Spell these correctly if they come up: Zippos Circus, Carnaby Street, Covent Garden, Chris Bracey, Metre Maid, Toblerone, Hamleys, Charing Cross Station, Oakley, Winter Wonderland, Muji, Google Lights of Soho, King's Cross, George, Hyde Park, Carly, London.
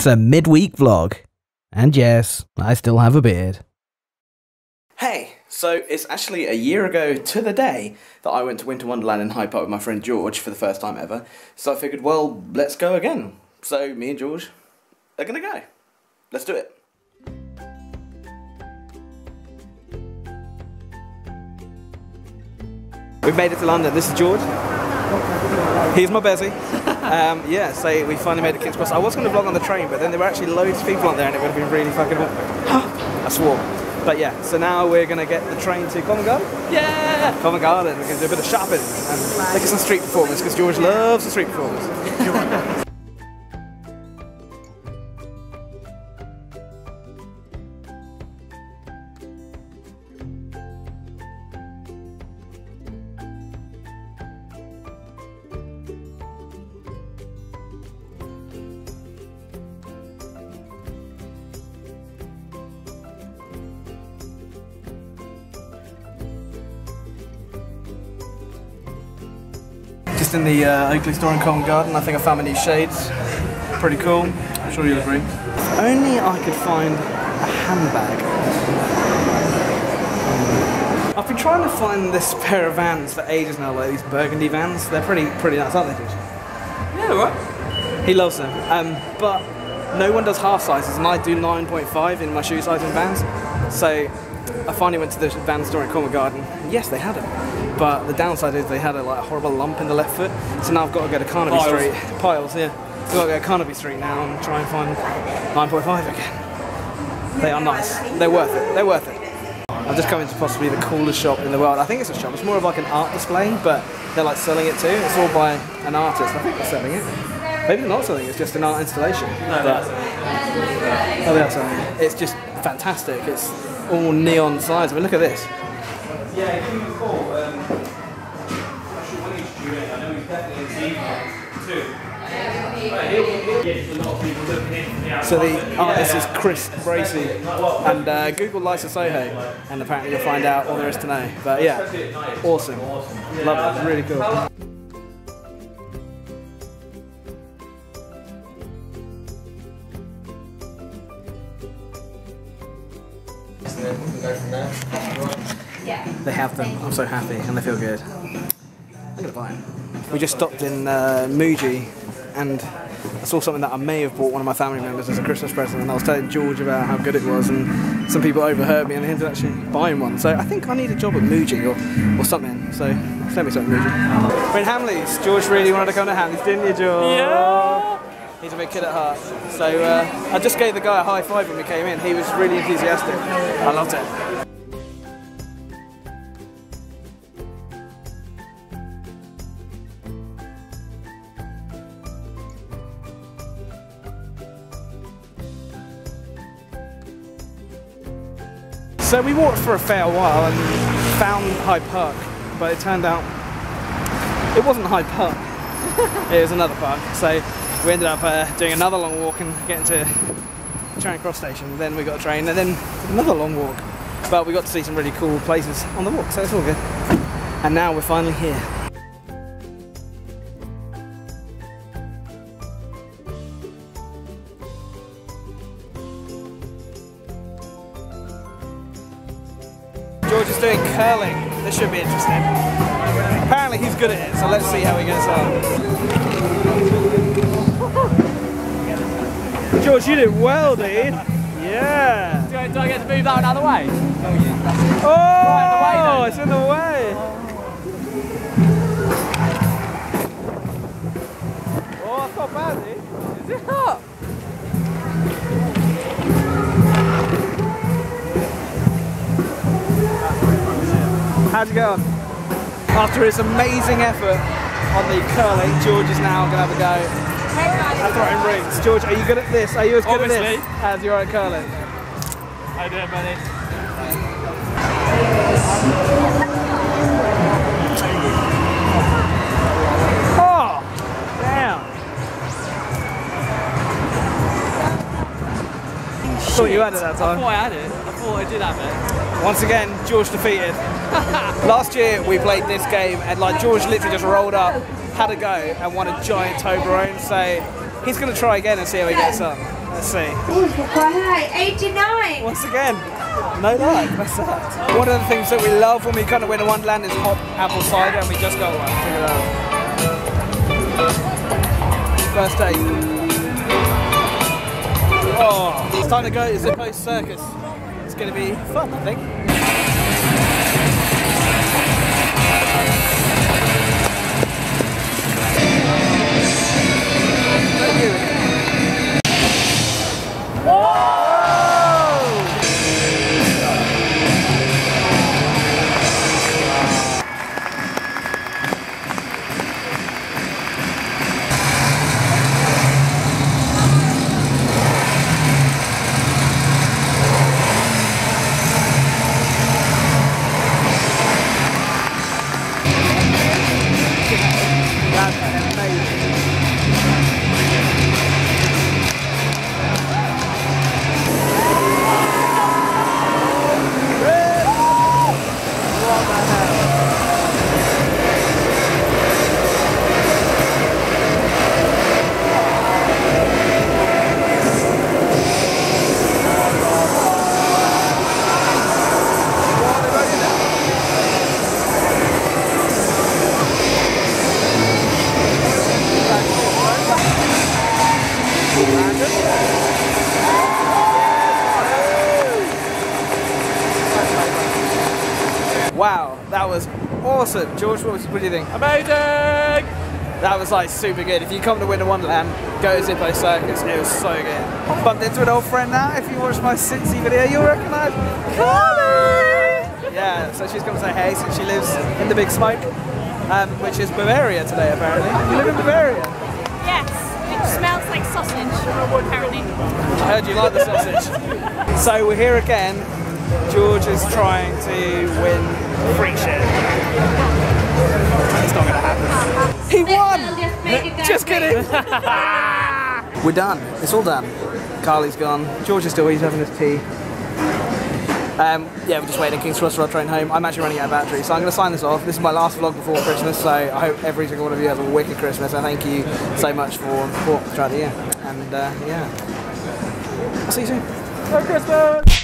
It's a midweek vlog. And yes, I still have a beard. Hey, so it's actually a year ago to the day that I went to Winter Wonderland in Hyde Park with my friend George for the first time ever. So I figured, well, let's go again. So me and George are gonna go. Let's do it. We've made it to London. This is George. Here's my Bezzy. Yeah, so we finally made it to King's Cross. I was going to vlog on the train, but then there were actually loads of people out there and it would have been really fucking awkward. I swore. But yeah, so now we're going to get the train to Covent Garden. Yeah! Covent Garden. We're going to do a bit of shopping and take us on street performance because George loves the street performance. Just in the Oakley store in Covent Garden, I think I found my new shades. Pretty cool. I'm sure you'll agree. If only I could find a handbag. I've been trying to find this pair of Vans for ages now, like these burgundy Vans. They're pretty nice, aren't they? Yeah, right. He loves them. But no one does half sizes, and I do 9.5 in my shoe size in Vans. So I finally went to the Vans store in Covent Garden. Yes, they had them. But the downside is they had a horrible lump in the left foot, so now I've got to go to Carnaby Street. Piles, yeah. I've got to go to Carnaby Street now and try and find 9.5 again. They are nice. They're worth it. They're worth it. I've just come into possibly the coolest shop in the world. I think it's a shop. It's more of like an art display, but they're like selling it too. It's all by an artist. I think they're selling it. Maybe they're not selling it. It's just an art installation. No, but they are selling it. It's just fantastic. It's all neon signs. I mean, look at this. Yeah, if you recall, actually when he's doing, I know he's definitely in Zippos too. So the artist is Chris Bracey and Google Lights of Soho, and apparently you'll find out all there is to know. But yeah, awesome. Love it, really cool. They have them, I'm so happy, and they feel good. I'm gonna buy them. We just stopped in Muji, and I saw something that I may have bought one of my family members as a Christmas present, and I was telling George about how good it was, and some people overheard me and ended up actually buying one. So I think I need a job at Muji or something, so send me something, Muji. We're in Hamleys. George really wanted to come to Hamleys, didn't you, George? Yeah! He's a big kid at heart. So I just gave the guy a high five when we came in. He was really enthusiastic. I loved it. So we walked for a fair while and found Hyde Park, but it turned out it wasn't Hyde Park, it was another park. So we ended up doing another long walk and getting to Charing Cross Station. Then we got a train and then another long walk. But we got to see some really cool places on the walk, so it's all good. And now we're finally here. George is doing curling. This should be interesting. Apparently he's good at it, so let's see how he gets on. George, you did well, dude. Yeah. Do I get to move that one out of the way? Oh, it's in the way. Oh, that's not bad, dude. Is it not? How'd you go on? After his amazing effort on the curling, George is now going to have a go at throwing roots. George, are you good at this? Are you as good at this as you are at curling? How you doing, buddy? Oh! Damn! Shit. I thought you had it that time. I thought I had it. I thought I did have it. Once again, George defeated. Last year we played this game and like George literally just rolled up, had a go and won a giant Toblerone, so he's going to try again and see how he gets on. Let's see. Oh, it's got quite high. 89. Once again, no luck. That's that. One of the things that we love when we kind of win a Wonderland is hot apple cider, and we just got one. Look at that. First day. Oh, it's time to go to Zippos Circus. It's going to be fun, I think. Wow, that was awesome. George, what do you think? Amazing! That was like super good. If you come to Winter Wonderland, go to Zippos Circus. It was so good. I've bumped into an old friend now. If you watch my Cincy video, you'll recognise Carly! Yeah, so she's come to say hey since she lives in the Big Smoke, which is Bavaria today apparently. You live in Bavaria? Yes, which smells like sausage apparently. I heard you like the sausage. So we're here again. George is trying to win Freak Shit. It's not going to happen. He won! Just kidding! We're done. It's all done. Carly's gone. George is still, he's having his tea. Yeah, we're just waiting at King's Cross for our train home. I'm actually running out of battery, so I'm going to sign this off. This is my last vlog before Christmas, so I hope every single one of you has a wicked Christmas. And thank you so much for the support throughout the year. And yeah, I'll see you soon. Merry Christmas!